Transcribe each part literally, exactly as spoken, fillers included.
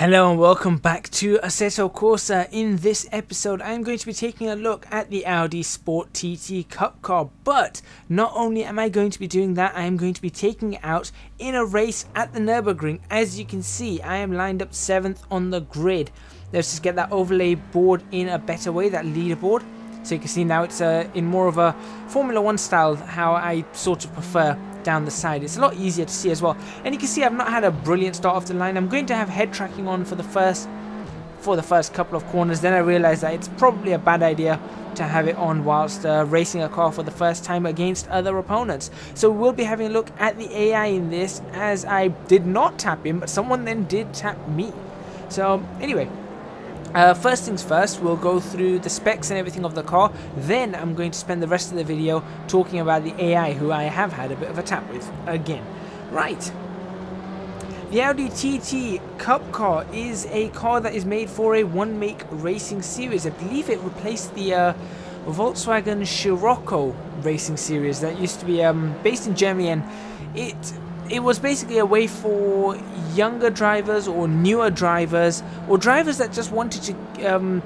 Hello and welcome back to Assetto Corsa. In this episode I'm going to be taking a look at the Audi Sport T T Cup car, but not only am I going to be doing that, I am going to be taking it out in a race at the Nürburgring. As you can see, I am lined up seventh on the grid. Let's just get that overlay board in a better way, that leaderboard. So you can see now it's uh, in more of a Formula One style, how I sort of prefer. Down the side, it's a lot easier to see as well, and you can see I've not had a brilliant start off the line. I'm going to have head tracking on for the first for the first couple of corners, then I realized that it's probably a bad idea to have it on whilst uh, racing a car for the first time against other opponents. So we'll be having a look at the A I in this, as I did not tap him, but someone then did tap me. So anyway, Uh, first things first, we'll go through the specs and everything of the car, then I'm going to spend the rest of the video talking about the A I, who I have had a bit of a tap with again. Right. The Audi T T Cup car is a car that is made for a one-make racing series. I believe it replaced the uh, Volkswagen Scirocco racing series that used to be um, based in Germany, and it... It was basically a way for younger drivers or newer drivers or drivers that just wanted to um,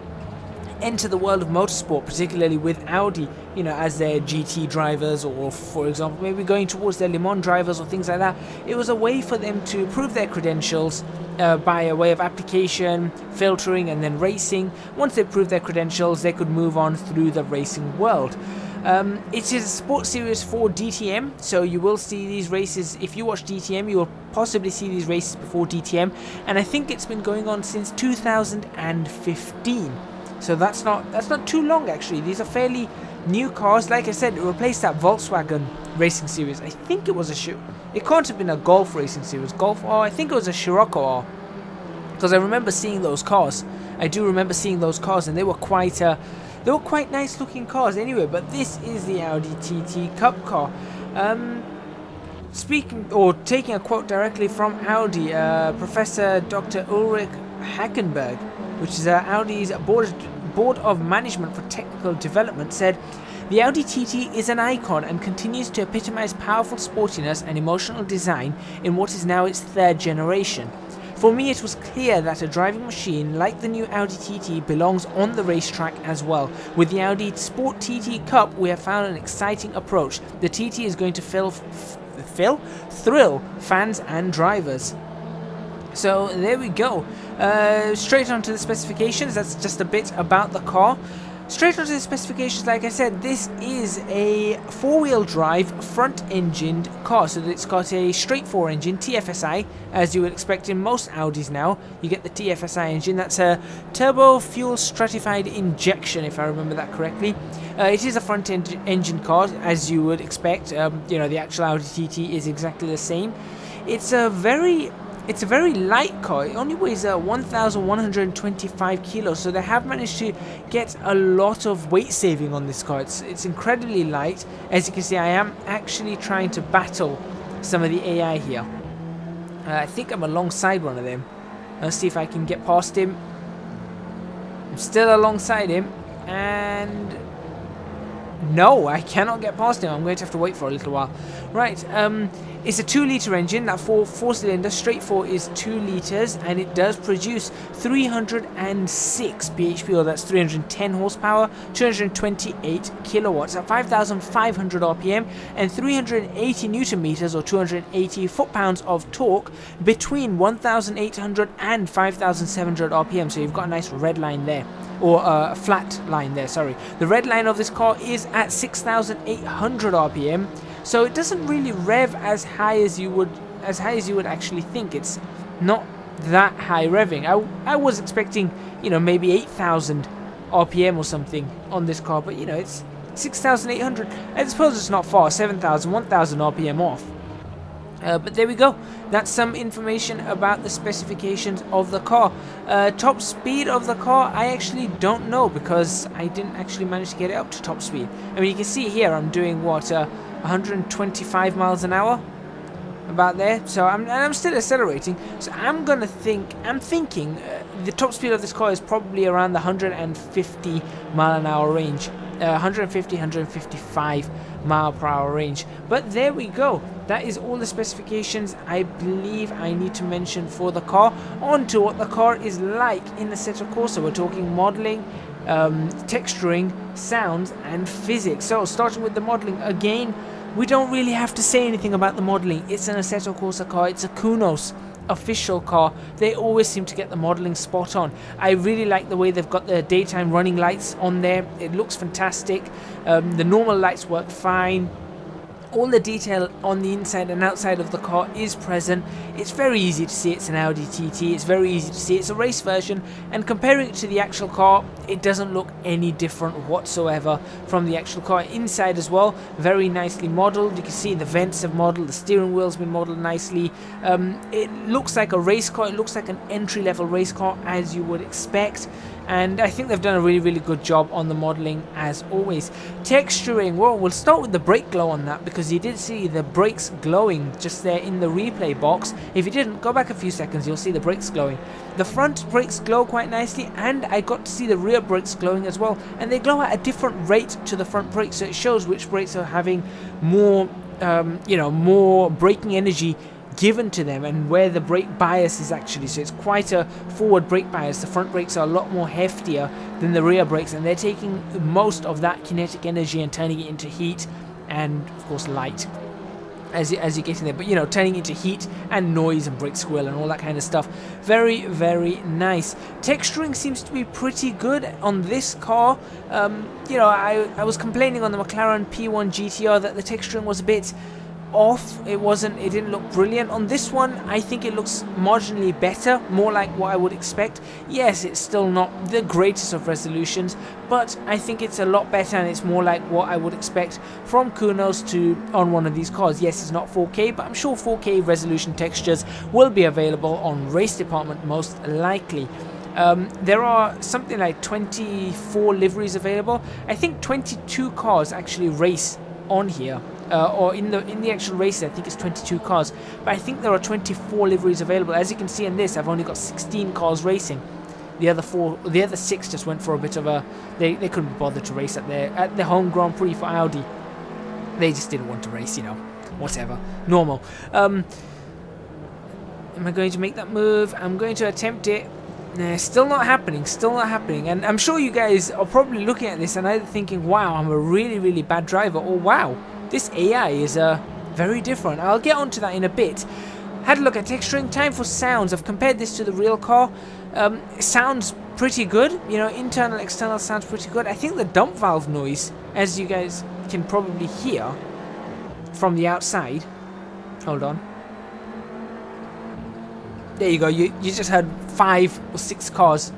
enter the world of motorsport, particularly with Audi, you know, as their G T drivers, or for example maybe going towards their Le Mans drivers or things like that. It was a way for them to prove their credentials uh, by a way of application, filtering and then racing. Once they proved their credentials, they could move on through the racing world. Um, it is a sports series for D T M, so you will see these races. If you watch D T M, you will possibly see these races before D T M, and I think it's been going on since two thousand fifteen, so that's not that's not too long actually. These are fairly new cars. Like I said, it replaced that Volkswagen racing series. I think it was a shoe it can't have been a Golf racing series, Golf R, I think it was a Scirocco R, because I remember seeing those cars. I do remember seeing those cars, and they were quite a uh, They were quite nice looking cars anyway. But this is the Audi T T Cup car. Um, speaking or taking a quote directly from Audi, uh, Professor Doctor Ulrich Hackenberg, which is uh, Audi's board, board of Management for Technical Development, said, "The Audi T T is an icon and continues to epitomize powerful sportiness and emotional design in what is now its third generation. For me, it was clear that a driving machine like the new Audi T T belongs on the racetrack as well. With the Audi Sport T T Cup, we have found an exciting approach. The T T is going to fill, fill, thrill fans and drivers." So there we go. Uh, straight onto the specifications. That's just a bit about the car. Straight onto the specifications, like I said, this is a four-wheel drive, front-engined car, so that it's got a straight four engine, T F S I, as you would expect in most Audis now. You get the T F S I engine, that's a turbo fuel stratified injection, if I remember that correctly. Uh, it is a front-engine car, as you would expect. Um, you know, the actual Audi T T is exactly the same. It's a very... It's a very light car. It only weighs uh, one thousand one hundred twenty-five kilos, so they have managed to get a lot of weight saving on this car. It's, it's incredibly light. As you can see, I am actually trying to battle some of the A I here. Uh, I think I'm alongside one of them. Let's see if I can get past him. I'm still alongside him, and... No, I cannot get past him. I'm going to have to wait for a little while. Right, um, it's a two litre engine. That four, four cylinder, straight four is two litres, and it does produce three hundred six B H P, or that's three hundred ten horsepower, two hundred twenty-eight kilowatts at five thousand five hundred R P M, and three hundred eighty newton meters, or two hundred eighty foot pounds of torque between one thousand eight hundred and five thousand seven hundred R P M. So you've got a nice red line there. Or a uh, flat line there, sorry. The red line of this car is at six thousand eight hundred R P M, so it doesn't really rev as high as you would as high as you would actually think. It's not that high revving. I, I was expecting, you know, maybe eight thousand R P M or something on this car, but you know, it's six thousand eight hundred. I suppose it's not far, seven thousand, one thousand R P M off. Uh, but there we go. That's some information about the specifications of the car. Uh, top speed of the car, I actually don't know, because I didn't actually manage to get it up to top speed. I mean, you can see here I'm doing, what, uh, one hundred twenty-five miles an hour? About there. So I'm, and I'm still accelerating. So I'm going to think, I'm thinking uh, the top speed of this car is probably around the one hundred fifty mile an hour range. uh, one fifty, one fifty-five mile per hour range. But there we go. That is all the specifications I believe I need to mention for the car. On to what the car is like in the Assetto Corsa. We're talking modeling, um, texturing, sounds and physics. So starting with the modeling again, we don't really have to say anything about the modeling. It's an Assetto Corsa car. It's a Kunos official car. They always seem to get the modeling spot on. I really like the way they've got the daytime running lights on there. It looks fantastic. Um, the normal lights work fine. All the detail on the inside and outside of the car is present. It's very easy to see it's an Audi T T. It's very easy to see it's a race version, and comparing it to the actual car, it doesn't look any different whatsoever from the actual car. Inside as well, very nicely modeled. You can see the vents have modeled, the steering wheel's been modeled nicely. Um, it looks like a race car. It looks like an entry-level race car, as you would expect. And I think they've done a really, really good job on the modeling, as always. Texturing, well, we'll start with the brake glow on that, because you did see the brakes glowing just there in the replay box. If you didn't, go back a few seconds, you'll see the brakes glowing. The front brakes glow quite nicely, and I got to see the rear brakes glowing as well. And they glow at a different rate to the front brakes, so it shows which brakes are having more, um, you know, more braking energy given to them, and where the brake bias is actually. So it's quite a forward brake bias. The front brakes are a lot more heftier than the rear brakes, and they're taking most of that kinetic energy and turning it into heat and of course light as you, as you get in there, but you know, turning into heat and noise and brake squeal and all that kind of stuff. Very, very nice. Texturing seems to be pretty good on this car. Um, you know, I, I was complaining on the McLaren P one G T R that the texturing was a bit off. It wasn't, it didn't look brilliant. On this one, I think it looks marginally better, more like what I would expect. Yes, it's still not the greatest of resolutions, but I think it's a lot better, and it's more like what I would expect from Kunos to on one of these cars. Yes, it's not four K, but I'm sure four K resolution textures will be available on race department most likely. Um, there are something like twenty-four liveries available. I think twenty-two cars actually race on here. Uh, or in the in the actual race, I think it's twenty-two cars, but I think there are twenty-four liveries available. As you can see in this, I've only got sixteen cars racing. The other four, the other six, just went for a bit of a. They they couldn't bother to race at their at their home Grand Prix for Audi. They just didn't want to race, you know, whatever, normal. Um, am I going to make that move? I'm going to attempt it. Nah, still not happening, still not happening. And I'm sure you guys are probably looking at this and either thinking, "Wow, I'm a really really bad driver," or "Wow, this A I is uh, very different." I'll get onto that in a bit. Had a look at texturing. Time for sounds. I've compared this to the real car. Um, it sounds pretty good. You know, internal, external sounds pretty good. I think the dump valve noise, as you guys can probably hear from the outside. Hold on. There you go. You, you just heard five or six cars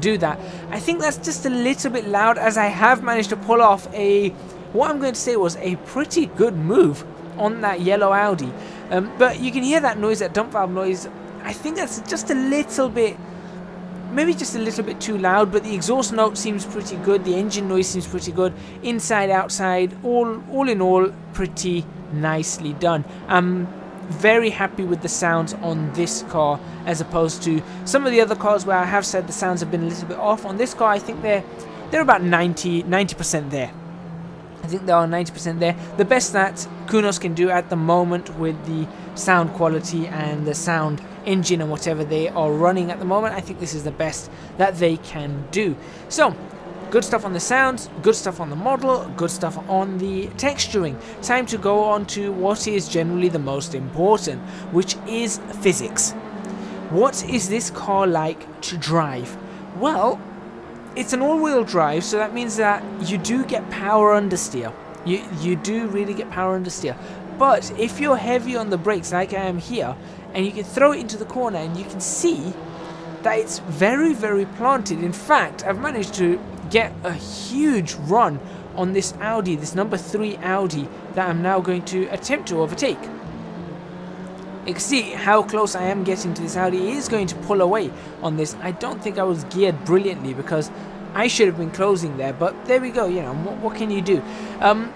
do that. I think that's just a little bit loud, as I have managed to pull off a... what I'm going to say was a pretty good move on that yellow Audi. Um, but you can hear that noise, that dump valve noise. I think that's just a little bit, maybe just a little bit too loud, but the exhaust note seems pretty good. The engine noise seems pretty good. Inside, outside, all, all in all, pretty nicely done. Um, very happy with the sounds on this car, as opposed to some of the other cars where I have said the sounds have been a little bit off. On this car, I think they're, they're about ninety, ninety percent there. I think they are ninety percent there. The best that Kunos can do at the moment with the sound quality and the sound engine and whatever they are running at the moment, I think this is the best that they can do. So, good stuff on the sounds, good stuff on the model, good stuff on the texturing. Time to go on to what is generally the most important, which is physics. What is this car like to drive? Well, it's an all-wheel drive, so that means that you do get power understeer. You, you do really get power understeer. But if you're heavy on the brakes, like I am here, and you can throw it into the corner, and you can see that it's very, very planted. In fact, I've managed to get a huge run on this Audi, this number three Audi, that I'm now going to attempt to overtake. You can see how close I am getting to this Audi. He is going to pull away on this. I don't think I was geared brilliantly, because I should have been closing there, but there we go, you know, what, what can you do? Um,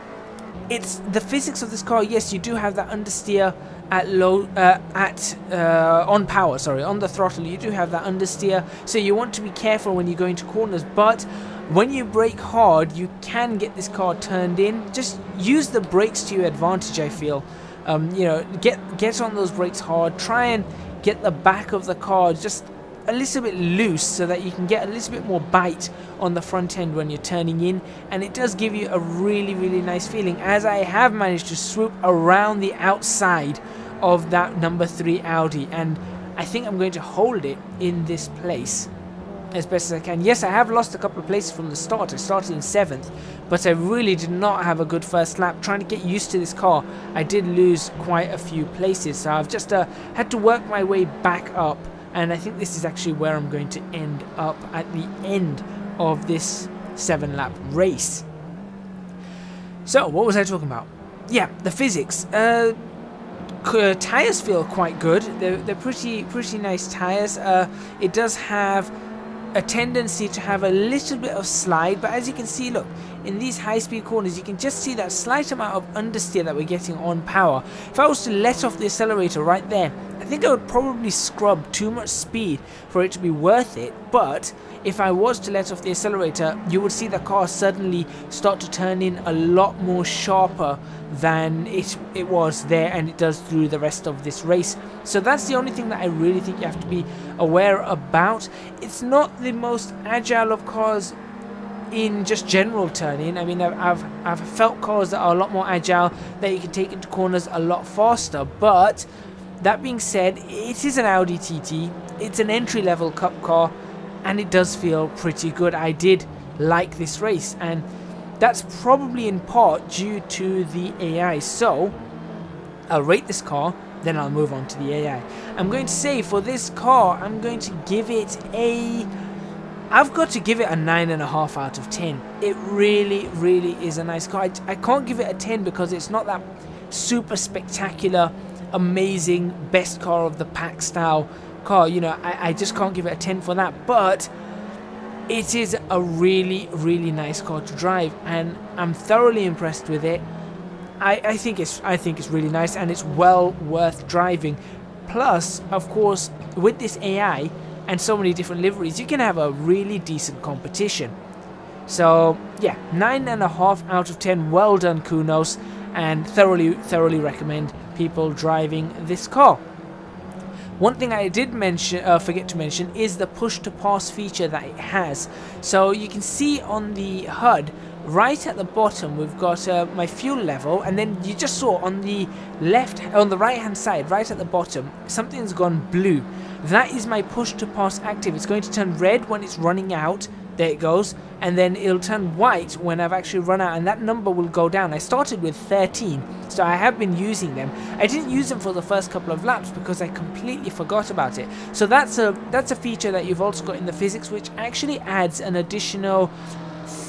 it's the physics of this car. Yes, you do have that understeer at low, uh, at, uh, on power, sorry, on the throttle. You do have that understeer, so you want to be careful when you go into corners, but When you brake hard, you can get this car turned in. Just use the brakes to your advantage, I feel. Um, you know, get get on those brakes hard. Try and get the back of the car just a little bit loose so that you can get a little bit more bite on the front end when you're turning in, and it does give you a really, really nice feeling, as I have managed to swoop around the outside of that number three Audi, and I think I'm going to hold it in this place as best as I can. Yes, I have lost a couple of places from the start. I started in seventh, but I really did not have a good first lap. Trying to get used to this car, I did lose quite a few places, so I've just uh, had to work my way back up, and I think this is actually where I'm going to end up at the end of this seven lap race. So what was I talking about? Yeah, the physics. Uh, Uh, tires feel quite good. They're, they're pretty pretty nice tires. Uh, it does have a tendency to have a little bit of slide, but as you can see, look, in these high-speed corners, you can just see that slight amount of understeer that we're getting on power. If I was to let off the accelerator right there, I think I would probably scrub too much speed for it to be worth it, but if I was to let off the accelerator, you would see the car suddenly start to turn in a lot more sharper than it, it was there, and it does through the rest of this race. So that's the only thing that I really think you have to be aware about. It's not the most agile of cars in just general turning. I mean, I've, I've felt cars that are a lot more agile, that you can take into corners a lot faster, but that being said, it is an Audi T T, it's an entry-level cup car, and it does feel pretty good. I did like this race, and that's probably in part due to the A I. So I'll rate this car, then I'll move on to the A I. I'm going to say for this car, I'm going to give it a... I've got to give it a nine point five out of ten. It really, really is a nice car. I, I can't give it a ten because it's not that super spectacular, amazing, best car of the pack style car. You know, I, I just can't give it a ten for that, but it is a really, really nice car to drive, and I'm thoroughly impressed with it. I, I think it's I think it's really nice, and it's well worth driving. Plus, of course, with this A I and so many different liveries, you can have a really decent competition. So yeah, nine and a half out of ten. Well done, Kunos, and thoroughly, thoroughly recommend people driving this car. One thing I did mention, uh, forget to mention, is the push-to-pass feature that it has. So you can see on the H U D, right at the bottom, we've got uh, my fuel level, and then you just saw on the left, on the right-hand side, right at the bottom, something's gone blue. That is my push-to-pass active. It's going to turn red when it's running out. There it goes, and then it'll turn white when I've actually run out, and that number will go down. I started with thirteen, so I have been using them. I didn't use them for the first couple of laps because I completely forgot about it. So that's a that's a feature that you've also got in the physics, which actually adds an additional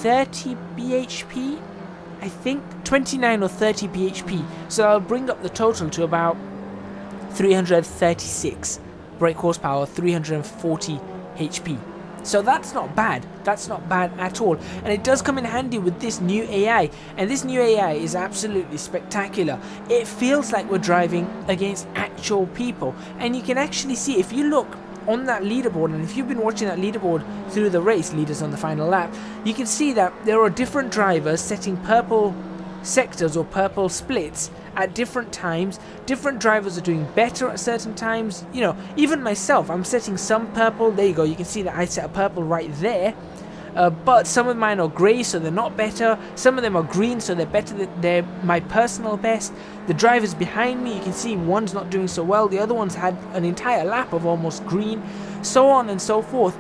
thirty B H P, I think, twenty-nine or thirty B H P. So I'll bring up the total to about three hundred thirty-six brake horsepower, three hundred forty H P. So that's not bad, that's not bad at all, and it does come in handy with this new A I, and this new A I is absolutely spectacular. It feels like we're driving against actual people, and you can actually see, if you look on that leaderboard, and if you've been watching that leaderboard through the race, leaders on the final lap, you can see that there are different drivers setting purple sectors or purple splits at different times. Different drivers are doing better at certain times. You know, even myself, I'm setting some purple. There you go, you can see that I set a purple right there, uh, but some of mine are grey, so they're not better. Some of them are green, so they're better than they're my personal best. The drivers behind me, you can see one's not doing so well, the other one's had an entire lap of almost green, so on and so forth.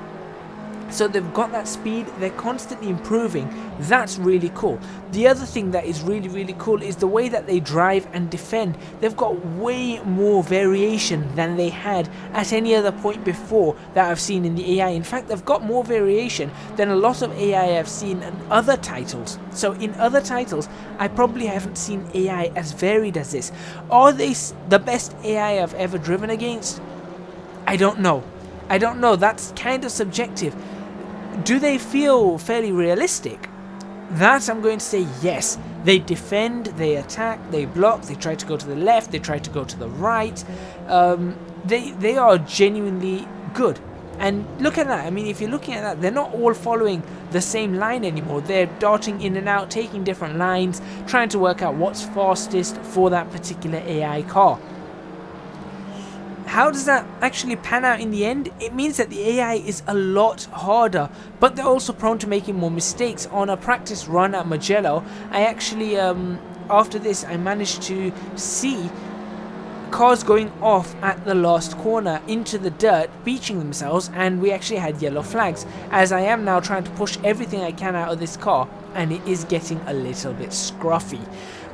So they've got that speed, they're constantly improving. That's really cool. The other thing that is really, really cool is the way that they drive and defend. They've got way more variation than they had at any other point before that I've seen in the A I. In fact, they've got more variation than a lot of A I I've seen in other titles. So in other titles, I probably haven't seen A I as varied as this. Are they the best A I I've ever driven against? I don't know. I don't know, that's kind of subjective. Do they feel fairly realistic? That I'm going to say yes. They defend, they attack, they block, they try to go to the left, they try to go to the right. Um, they, they are genuinely good. And look at that. I mean, if you're looking at that, they're not all following the same line anymore. They're darting in and out, taking different lines, trying to work out what's fastest for that particular A I car. How does that actually pan out in the end? It means that the A I is a lot harder, but they're also prone to making more mistakes. On a practice run at Mugello, I actually, um, after this, I managed to see cars going off at the last corner into the dirt, beaching themselves, and we actually had yellow flags, as I am now trying to push everything I can out of this car, and it is getting a little bit scruffy.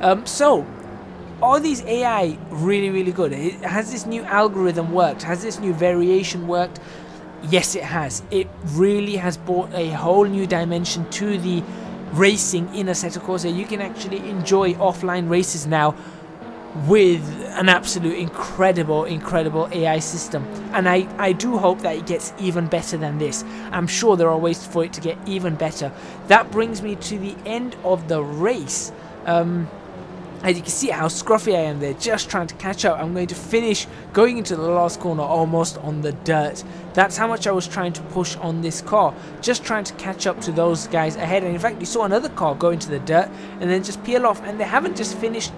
Um, so, are these A I really, really good? Has this new algorithm worked? Has this new variation worked? Yes, it has. It really has brought a whole new dimension to the racing in Assetto Corsa. You can actually enjoy offline races now with an absolute incredible, incredible A I system. And I, I do hope that it gets even better than this. I'm sure there are ways for it to get even better. That brings me to the end of the race. Um... As you can see how scruffy I am there, just trying to catch up. I'm going to finish going into the last corner almost on the dirt. That's how much I was trying to push on this car, just trying to catch up to those guys ahead. And in fact, you saw another car go into the dirt and then just peel off, and they haven't just finished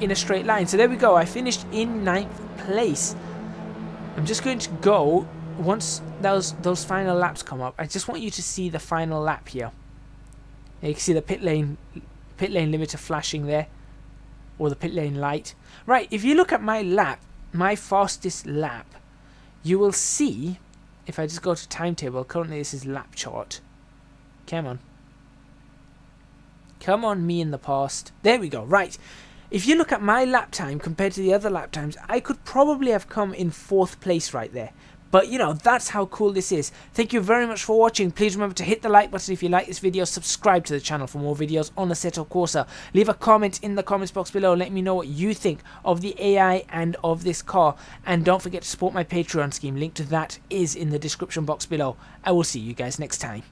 in a straight line. So there we go, I finished in ninth place. I'm just going to go, once those, those final laps come up, I just want you to see the final lap here. You can see the pit lane, pit lane limiter flashing there, or the pit lane light. Right, if you look at my lap, my fastest lap, you will see, if I just go to timetable, currently this is lap chart. Come on. Come on, me in the past. There we go, right. If you look at my lap time compared to the other lap times, I could probably have come in fourth place right there. But, you know, that's how cool this is. Thank you very much for watching. Please remember to hit the like button if you like this video. Subscribe to the channel for more videos on Assetto Corsa. Leave a comment in the comments box below. Let me know what you think of the A I and of this car. And don't forget to support my Patreon scheme. Link to that is in the description box below. I will see you guys next time.